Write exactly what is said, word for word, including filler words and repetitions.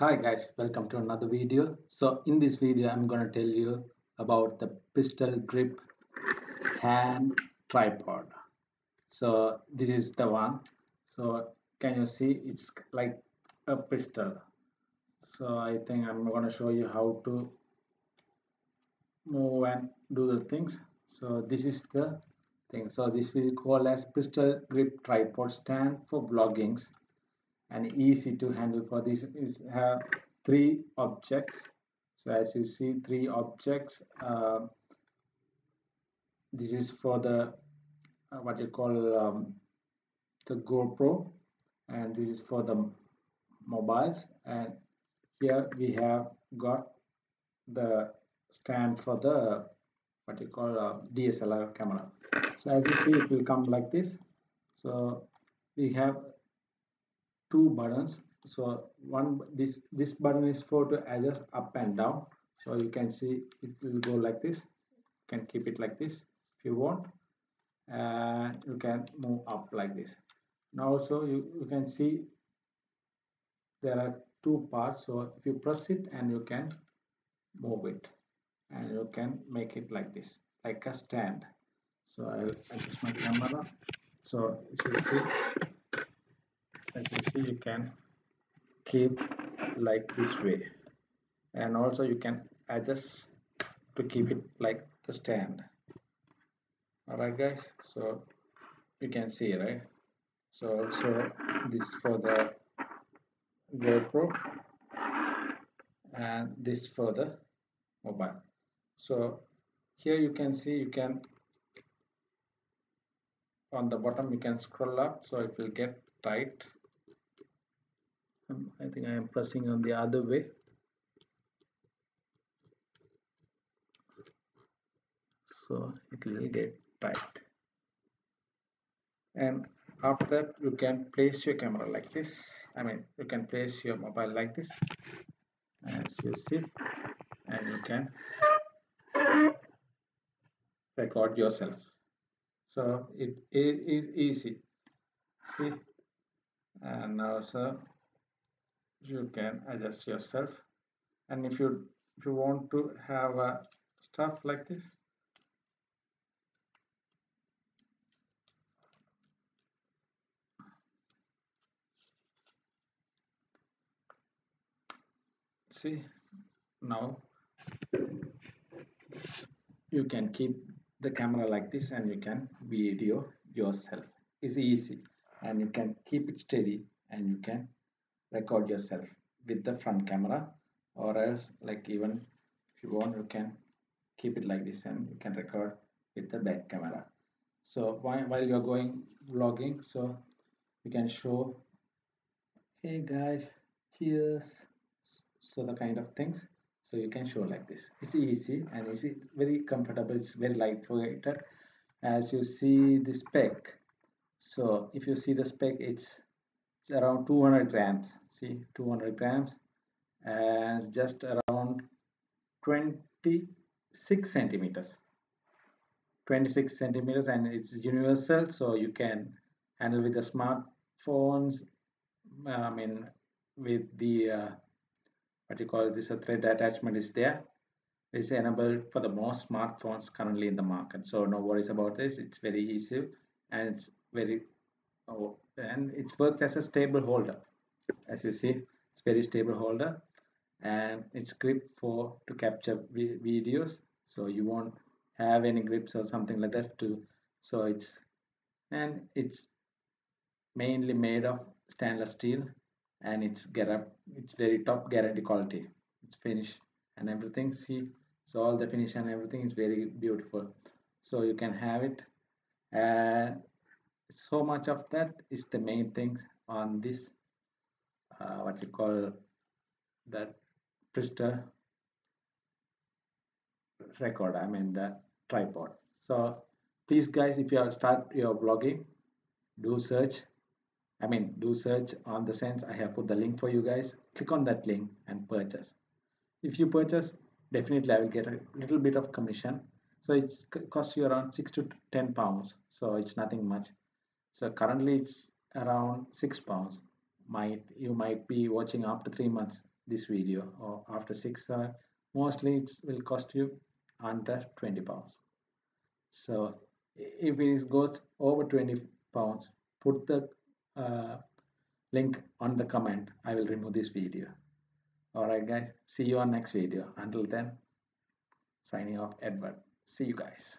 Hi guys, welcome to another video. So in this video I'm gonna tell you about the pistol grip hand tripod. So this is the one. So can you see it's like a pistol? So I think I'm gonna show you how to move and do the things. So this is the thing. So this will call as pistol grip tripod stand for vloggings. And easy to handle for this is have three objects. So as you see, three objects. Uh, this is for the uh, what you call um, the GoPro, and this is for the mobiles. And here we have got the stand for the what you call uh, D S L R camera. So as you see, it will come like this. So we have two buttons. So one this this button is for to adjust up and down, so you can see it will go like this. You can keep it like this if you want, and you can move up like this. Now also you, you can see there are two parts. So if you press it and you can move it, and you can make it like this, like a stand. So I'll adjust my camera. So you should see, as you see, you can keep like this way, and also you can adjust to keep it like the stand. Alright guys, so you can see, right? So also this is for the GoPro and this for the mobile. So here you can see you can on the bottom you can scroll up, so it will get tight. I think I am pressing on the other way. So it will get tight. And after that you can place your camera like this. I mean you can place your mobile like this. As you see. And you can record yourself. So it, it is easy. See? And also you can adjust yourself, and if you if you want to have a stuff like this, see, now you can keep the camera like this and you can video yourself. It's easy, and you can keep it steady, and you can record yourself with the front camera, or else like even if you want you can keep it like this and you can record with the back camera. So while, while you're going vlogging, so you can show, hey guys, cheers, so the kind of things. So you can show like this. It's easy and easy, very comfortable. It's very lightweight. As you see the spec, so if you see the spec, it's around two hundred grams. See, two hundred grams, and just around twenty-six centimeters, twenty-six centimeters, and it's universal, so you can handle with the smartphones. I mean with the uh, what you call this, a thread attachment is there. It's enabled for the most smartphones currently in the market, so no worries about this. It's very easy, and it's very oh, and it works as a stable holder. As you see, it's very stable holder, and it's grip for to capture videos, so you won't have any grips or something like that too. So it's, and it's mainly made of stainless steel, and it's get up it's very top guarantee quality. It's finish and everything, see, so all the finish and everything is very beautiful. So you can have it, and so much of that is the main thing on this uh, what you call that pistol record, I mean the tripod. So please guys, if you have start your vlogging, do search I mean do search on the sense I have put the link for you guys. Click on that link and purchase. If you purchase, definitely I will get a little bit of commission. So it costs you around six to ten pounds, so it's nothing much. So currently it's around six pounds. Might you might be watching after three months, this video, or after six hours, mostly it will cost you under twenty pounds. So if it goes over twenty pounds, put the uh, link on the comment. I will remove this video. Alright guys, see you on next video. Until then, signing off, Edward. See you guys.